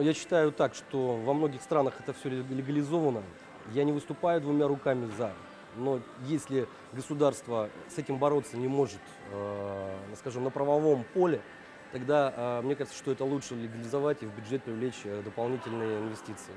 Ну, я считаю так, что во многих странах это все легализовано. Я не выступаю двумя руками за. Но если государство с этим бороться не может, скажем, на правовом поле, тогда мне кажется, что это лучше легализовать и в бюджет привлечь дополнительные инвестиции.